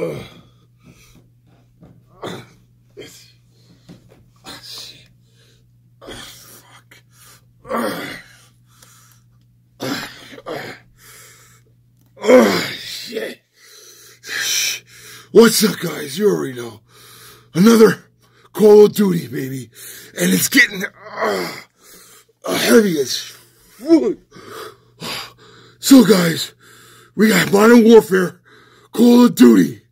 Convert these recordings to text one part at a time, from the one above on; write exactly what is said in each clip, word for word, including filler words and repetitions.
Ugh. What's up, guys? You already know. Another Call of Duty, baby. And it's getting uh, heavy as fuck. So, guys, we got Modern Warfare, Call of Duty.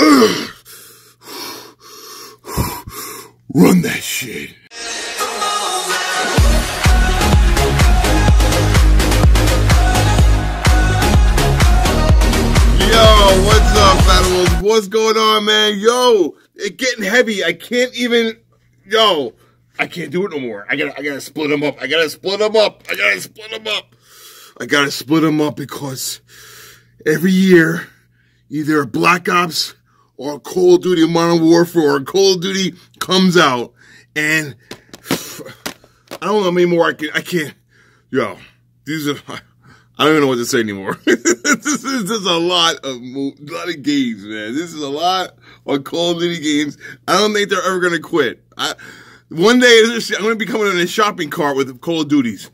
Uh, run that shit. What's going on, man? Yo, it's getting heavy. I can't even, yo, I can't do it no more. I gotta, I gotta split them up. I gotta split them up. I gotta split them up. I gotta split them up because every year, either Black Ops or Call of Duty Modern Warfare or Call of Duty comes out, and I don't know anymore. I can, I can't, yo, these are, I don't even know what to say anymore. This is just a lot of lot of games, man. This is a lot of Call of Duty games. I don't think they're ever gonna quit. I, one day I'm gonna be coming in a shopping cart with Call of Duties.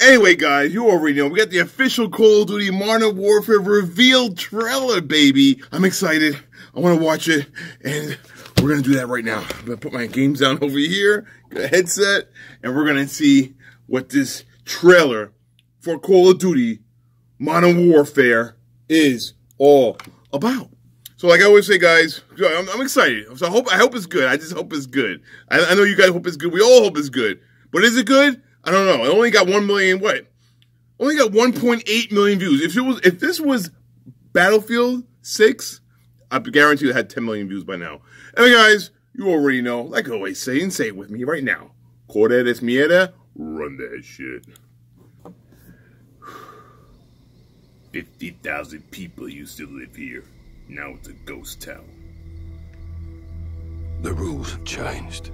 Anyway, guys, you already know we got the official Call of Duty Modern Warfare reveal trailer, baby. I'm excited. I want to watch it, and we're gonna do that right now. I'm gonna put my games down over here, get a headset, and we're gonna see what this trailer for Call of Duty Modern Warfare is all about. So like I always say, guys, I'm, I'm excited. So I hope I hope it's good. I just hope it's good. I, I know you guys hope it's good. We all hope it's good. But is it good? I don't know. It only got one million, what? Only got one point eight million views. If it was, if this was Battlefield six, I guarantee it had ten million views by now. Anyway, guys, you already know. Like I always say, and say it with me right now. Corre des mierda, run that shit. fifty thousand people used to live here. Now it's a ghost town. The rules have changed.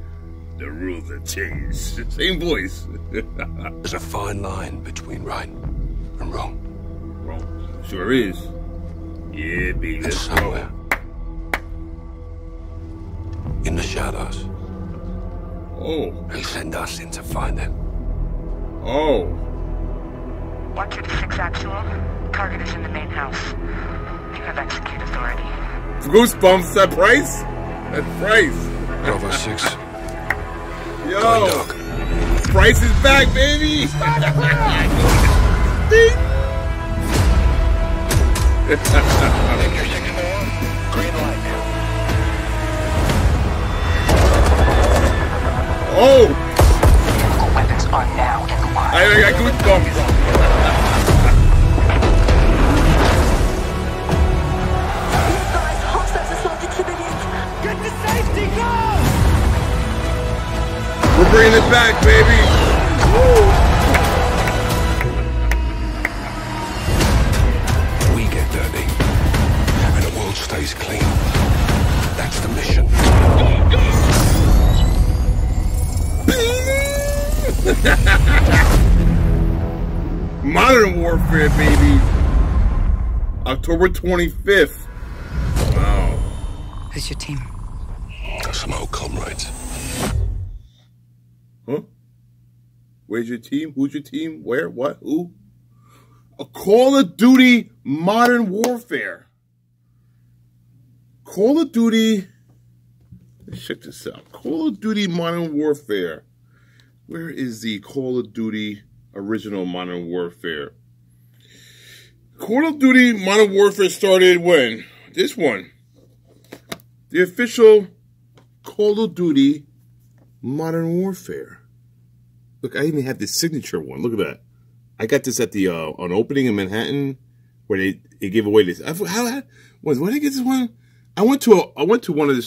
The rules have changed. Same voice. There's a fine line between right and wrong. Wrong. Sure is. Yeah, baby. And somewhere, in the shadows. Oh. They send us in to find them. Oh. one two six actual. Target is in the main house. You have execute authority. Goosebumps, that Price? That Price. Bravo six. Yo. Price is back, baby. Oh. Weapons are now in line. I, I got goosebumps. We're bringing it back, baby! Woo. We get dirty, and the world stays clean. That's the mission. Modern Warfare, baby! October twenty-fifth. Wow. Who's your team? Some old comrades. Huh? Where's your team? Who's your team? Where? What? Who? A Call of Duty Modern Warfare. Call of Duty. Let's check this out. Call of Duty Modern Warfare. Where is the Call of Duty original Modern Warfare? Call of Duty Modern Warfare started when? This one. The official Call of Duty Modern Warfare. Look, I even have the signature one. Look at that. I got this at the uh, on opening in Manhattan, where they, they gave away this. I, how was when I get this one? I went to a, I went to one of the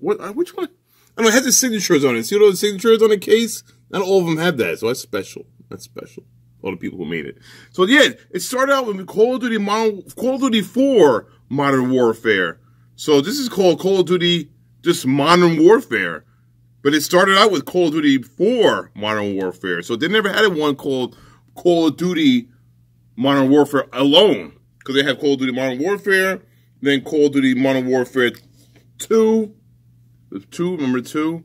what? Which one? I don't know. It has the signatures on it. See all the signatures on the case? Not all of them have that, so that's special. That's special. All the people who made it. So yeah, it started out with Call of Duty Modern, Call of Duty four Modern Warfare. So this is called Call of Duty just Modern Warfare. But it started out with Call of Duty four Modern Warfare. So they never had one called Call of Duty Modern Warfare alone. because they have Call of Duty Modern Warfare, then Call of Duty Modern Warfare two, two, remember two,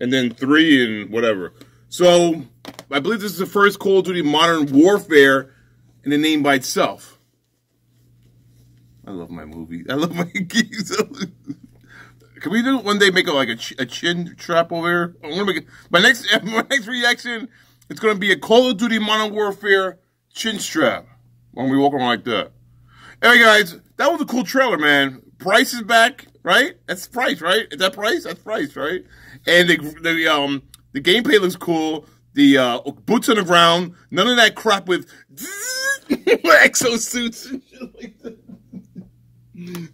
and then three and whatever. So I believe this is the first Call of Duty Modern Warfare in the name by itself. I love my movie. I love my games. Can we do one day make a, like a, ch a chin trap over here? I'm gonna make a, my next my next reaction. It's gonna be a Call of Duty Modern Warfare chin strap. When we walk around like that. Anyway, guys, that was a cool trailer, man. Price is back, right? That's Price, right? Is that Price? That's Price, right? And the, the um the gameplay looks cool. The uh, boots on the ground. None of that crap with exosuits and shit like that.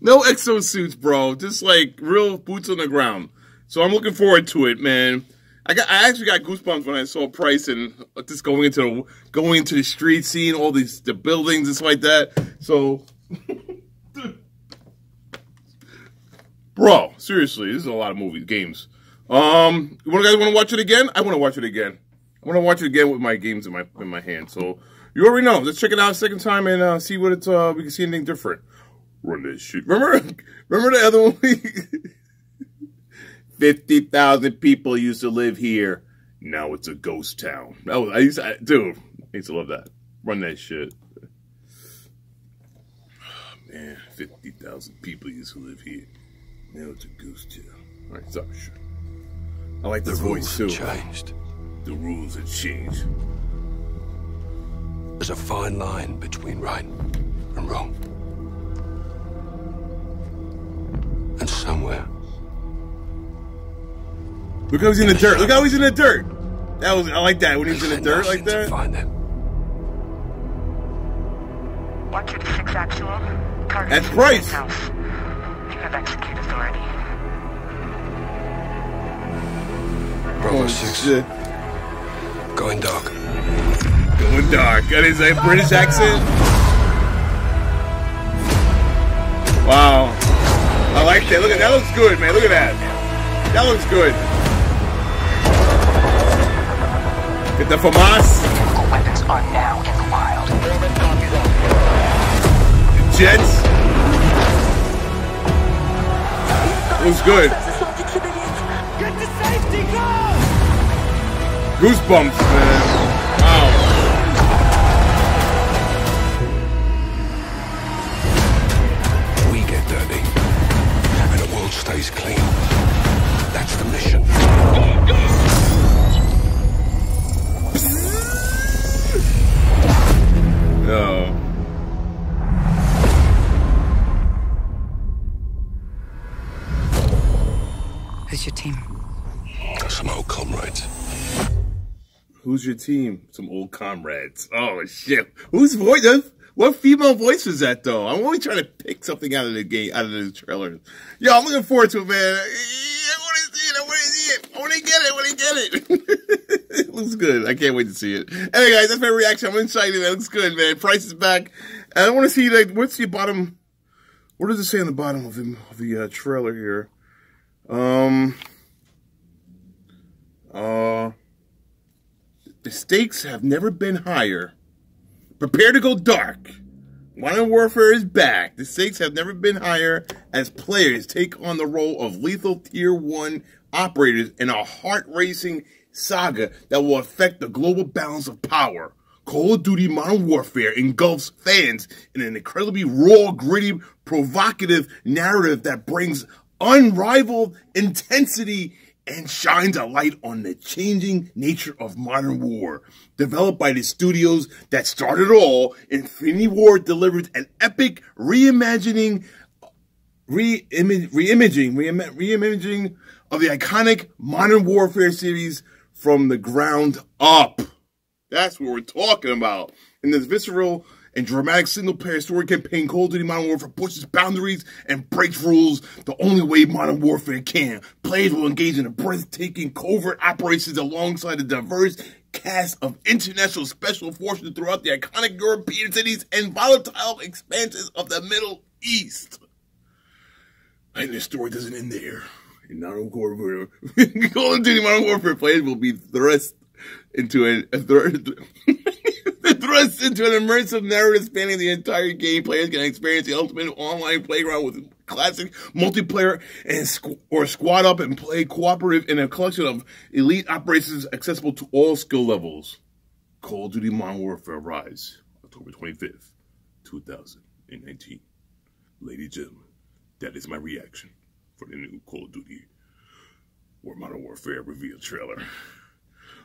No exosuits, bro. Just like real boots on the ground. So I'm looking forward to it, man. I got, I actually got goosebumps when I saw Price and just going into the, going into the street, seeing all these the buildings and stuff like that. So, bro, seriously, this is a lot of movies, games. Um, you guys want to watch it again? I want to watch it again. I want to watch it again with my games in my in my hand. So you already know. Let's check it out a second time and uh, see what it's. Uh, we can see anything different. Run this shit. Remember, remember the other one? fifty thousand people used to live here. Now it's a ghost town. That was, I used to, I, dude, I used to love that. Run that shit. Oh, man, fifty thousand people used to live here. Now it's a ghost town. All right, stop shit. I like the voice too. The rules have changed. The rules have changed. There's a fine line between right and wrong. And somewhere. Look how he's in the dirt. Look how he's in the dirt. That was I like that when he's in the dirt like that. Find them. one two six actual. That's Price. You have execute authority. Bravo six. Going dark. Going dark. That is a British accent. Wow. I like that. Look at that. Looks good, man. Look at that. That looks good. Get the FAMAS. Chemical weapons are now in the wild. The jets. Looks good. Get to safety, go! Goosebumps, man. Wow. Stays clean. That's the mission. No. Who's your team? Some old comrades. Who's your team? Some old comrades. Oh shit! Whose voice? What female voice was that, though? I'm only trying to pick something out of the game, out of the trailer. Yo, I'm looking forward to it, man. I want to see it. I want to see it. I want to get it. I want to get it. It looks good. I can't wait to see it. Anyway, guys, that's my reaction. I'm excited. It looks good, man. Price is back. And I want to see, like, what's the bottom? What does it say on the bottom of the, of the uh, trailer here? Um. Uh. The stakes have never been higher. Prepare to go dark. Modern Warfare is back. The stakes have never been higher as players take on the role of lethal tier one operators in a heart-racing saga that will affect the global balance of power. Call of Duty Modern Warfare engulfs fans in an incredibly raw, gritty, provocative narrative that brings unrivaled intensity and shines a light on the changing nature of modern war. Developed by the studios that started it all, Infinity Ward delivers an epic reimagining, re-imaging, reimagining of the iconic Modern Warfare series from the ground up. That's what we're talking about. In this visceral and dramatic single-player story campaign, Call of Duty Modern Warfare pushes boundaries and breaks rules the only way Modern Warfare can. Players will engage in a breathtaking covert operations alongside a diverse cast of international special forces throughout the iconic European cities and volatile expanses of the Middle East. And this story doesn't end there. In Modern Warfare, Call of Duty Modern Warfare players will be thrust into a... a third, Thrust into an immersive narrative spanning the entire game, players can experience the ultimate online playground with classic multiplayer and squ or squad up and play cooperative in a collection of elite operations accessible to all skill levels. Call of Duty Modern Warfare Rise, October twenty-fifth, two thousand nineteen. Ladies and gentlemen, that is my reaction for the new Call of Duty or Modern Warfare reveal trailer.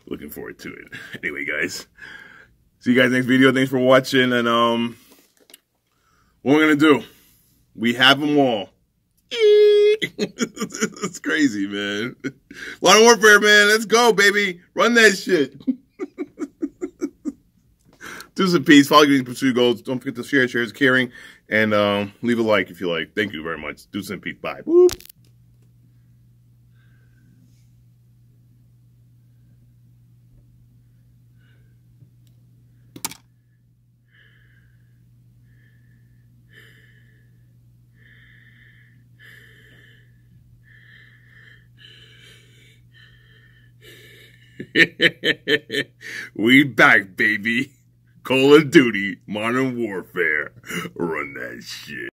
Looking forward to it. Anyway, guys, see you guys next video. Thanks for watching. And um, what we're gonna do? We have them all. It's crazy, man. Modern Warfare, man. Let's go, baby. Run that shit. Do some peace. Follow your pursue goals. Don't forget to share. Share is caring. And um, leave a like if you like. Thank you very much. Do some peace. Bye. Boop. We back, baby. Call of Duty Modern Warfare. Run that shit.